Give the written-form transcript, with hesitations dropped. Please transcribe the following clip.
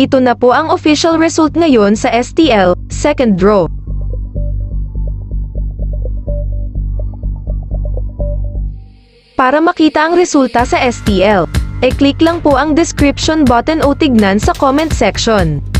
Ito na po ang official result ngayon sa STL, second draw. Para makita ang resulta sa STL, e-click lang po ang description button o tignan sa comment section.